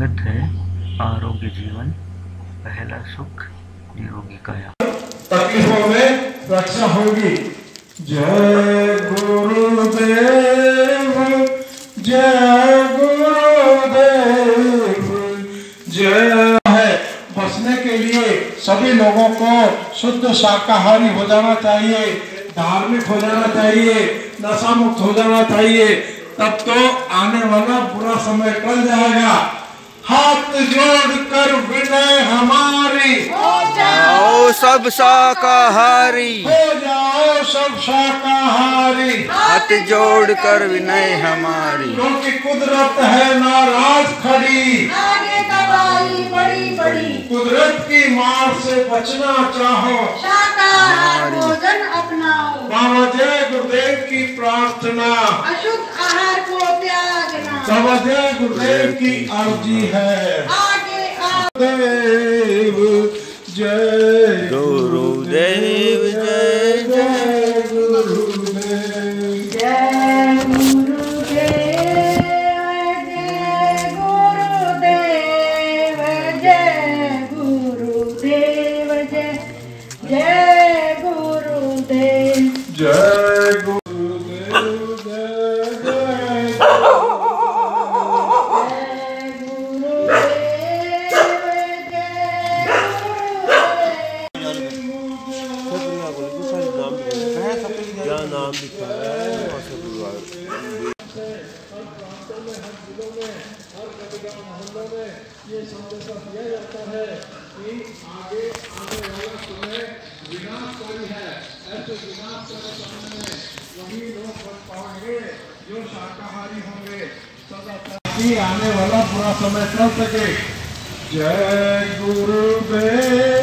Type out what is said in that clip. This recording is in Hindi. स्वागत है आरोग्य जीवन पहला सुख निरोगी काया। तकलीफों में रक्षा होगी। जय गुरुदेव है। बसने के लिए सभी लोगों को शुद्ध शाकाहारी हो जाना चाहिए, धार्मिक हो जाना चाहिए, नशा मुक्त हो जाना चाहिए, तब तो आने वाला बुरा समय टल जाएगा। हाथ जोड़कर विनय हमारी, हो जाओ सब शाकाहारी, हाथ जोड़कर विनय हमारी, क्योंकि कुदरत है नाराज खड़ी, आगे तबाही बड़ी बड़ी। कुदरत की मार से बचना चाहो, शाकाहार भोजन अपनाओ। बाबा जय गुरुदेव की प्रार्थना, अशुद्ध आहार को त्यागना बाबा जय गुरुदेव की अर्जी है। आगे देव जय गुरुदेव, जय जय गुरुदेव, जय गुरुदेव, जय गुरुदेव, जय जय गुरुदेव, जय गुरु। ये संदेशा दिया जाता है कि आगे आने वाला समय विनाशकारी है। ऐसे विनाशकारी समय में वही लोग बच पाएंगे जो शाकाहारी होंगे, ताकि आने वाला बुरा समय टल सके। जय गुरुदेव।